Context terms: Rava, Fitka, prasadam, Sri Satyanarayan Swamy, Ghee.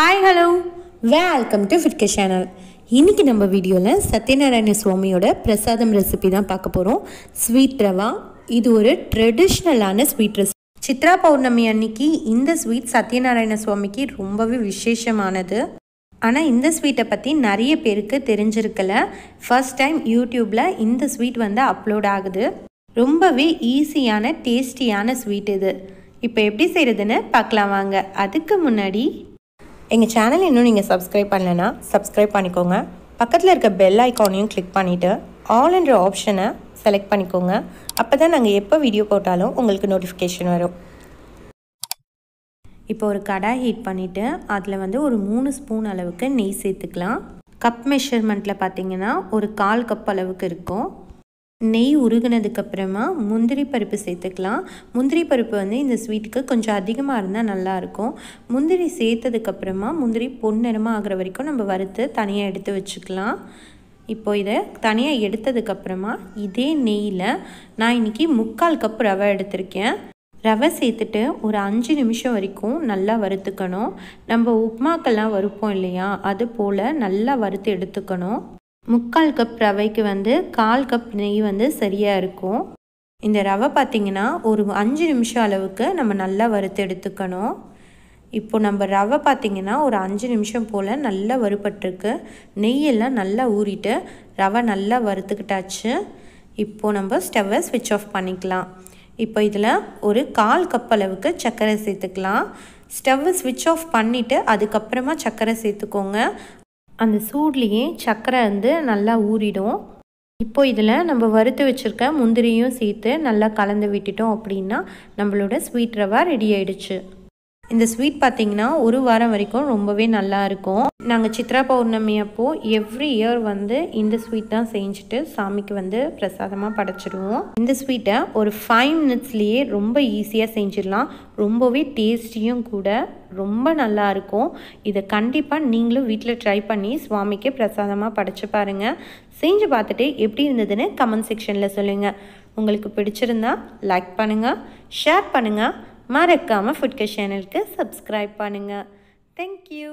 Hi, hello. Welcome to Fitka channel. இன்னைக்கு நம்ம வீடியோல சத்யநாராயண சுவாமியோட பிரசாதம் ரெசிபி தான் பார்க்க போறோம். ஸ்வீட் ரவா. இது ஒரு ட்ரெடிஷனலான ஸ்வீட் ரெசிபி. சித்ரா பௌர்ணமி அன்னைக்கு இந்த ஸ்வீட் சத்யநாராயண சுவாமிக்கு ரொம்பவே விசேஷமானது. ஆனா இந்த ஸ்வீட்டை பத்தி நிறைய பேருக்கு தெரிஞ்சிருக்கல. ஃபர்ஸ்ட் டைம் YouTubeல இந்த ஸ்வீட் வந்து அப்லோட் ஆகுது. ரொம்பவே ஈஸியான டேஸ்டியான ஸ்வீட் இது. இப்போ எப்படி செய்யறதுன்னு பார்க்கலாம் வாங்க. அதுக்கு முன்னாடி எங்க சேனல் இன்னும் நீங்க சப்ஸ்கிரைப் பண்ணலனா சப்ஸ்கிரைப் பண்ணிக்கோங்க. பக்கத்துல இருக்க பெல் ஐகானையும் கிளிக் பண்ணிட்டு ஆல் என்ற ஆப்ஷனை செலக்ட் பண்ணிக்கோங்க. அப்பதான் நாங்க எப்போ வீடியோ போட்டாலும் உங்களுக்கு நோட்டிஃபிகேஷன் வரும். இப்போ ஒரு கடாய் ஹீட் பண்ணிட்டு அதுல வந்து ஒரு 3 ஸ்பூன் அளவுக்கு நெய் சேர்த்துக்கலாம். கப் மெஷர்மெண்ட்ல பாத்தீங்கன்னா ஒரு 1/4 கப் அளவுக்கு இருக்கும். நெய் உருகினதுக்கு அப்புறமா முந்திரி பருப்பு சேர்த்துக்கலாம். முந்திரி பருப்பு வந்து இந்த ஸ்வீட்டுக்கு கொஞ்சம் அதிகமாக இருந்தால் நல்லாயிருக்கும். முந்திரி சேர்த்ததுக்கப்புறமா முந்திரி பொன்னிறமாக ஆகிற வரைக்கும் நம்ம வறுத்து தனியாக எடுத்து வச்சுக்கலாம். இப்போ இதை தனியாக எடுத்ததுக்கப்புறமா இதே நெய்யில் நான் இன்றைக்கி 3/4 கப் ரவை எடுத்திருக்கேன். ரவை சேர்த்துட்டு ஒரு 5 நிமிஷம் வரைக்கும் நல்லா வறுத்துக்கணும். நம்ம உப்புமாக்கெல்லாம் வறுப்போம் இல்லையா, அது போல் நல்லா வறுத்து எடுத்துக்கணும். 3/4 கப் ரவைக்கு வந்து 1/4 கப் நெய் வந்து சரியாக இருக்கும். இந்த ரவை பார்த்திங்கன்னா ஒரு 5 நிமிஷம் அளவுக்கு நம்ம நல்லா வறுத்து எடுத்துக்கணும். இப்போ நம்ம ரவை பார்த்திங்கன்னா ஒரு 5 நிமிஷம் போல் நல்லா வறுபட்டுருக்கு. நெய்யெல்லாம் நல்லா ஊறிட்டு ரவை நல்லா வறுத்துக்கிட்டாச்சு. இப்போது நம்ம ஸ்டவ்வை ஸ்விட்ச் ஆஃப் பண்ணிக்கலாம். இப்போ இதில் ஒரு 1/4 கப் அளவுக்கு சர்க்கரை சேர்த்துக்கலாம். ஸ்டவ்வை ஸ்விட்ச் ஆஃப் பண்ணிவிட்டு அதுக்கப்புறமா சர்க்கரை சேர்த்துக்கோங்க. அந்த சூட்லேயே சர்க்கரை வந்து நல்லா ஊறிடும். இப்போ இதில் நம்ம வறுத்து வச்சுருக்க முந்திரியும் சேர்த்து நல்லா கலந்து விட்டுட்டோம் அப்படின்னா நம்மளோட ஸ்வீட் ரவா ரெடி ஆகிடுச்சு. இந்த ஸ்வீட் பார்த்திங்கன்னா ஒரு வாரம் வரைக்கும் ரொம்பவே நல்லாயிருக்கும். நாங்கள் சித்ரா பௌர்ணமி அப்போது எவ்ரி இயர் வந்து இந்த ஸ்வீட் தான் செஞ்சுட்டு சாமிக்கு வந்து பிரசாதமாக படைச்சிடுவோம். இந்த ஸ்வீட்டை ஒரு 5 மினிட்ஸ்லேயே ரொம்ப ஈஸியாக செஞ்சிடலாம். ரொம்பவே டேஸ்டியும் கூட, ரொம்ப நல்லாயிருக்கும். இதை கண்டிப்பாக நீங்களும் வீட்டில் ட்ரை பண்ணி சுவாமிக்கு பிரசாதமாக படைச்சு பாருங்கள். செஞ்சு பார்த்துட்டு எப்படி இருந்ததுன்னு கமெண்ட் செக்ஷனில் சொல்லுங்கள். உங்களுக்கு பிடிச்சிருந்தா லைக் பண்ணுங்கள், ஷேர் பண்ணுங்கள். மறக்காமல் ஃபுட்கா சேனலுக்கு சப்ஸ்கிரைப் பண்ணுங்கள். தேங்க்யூ.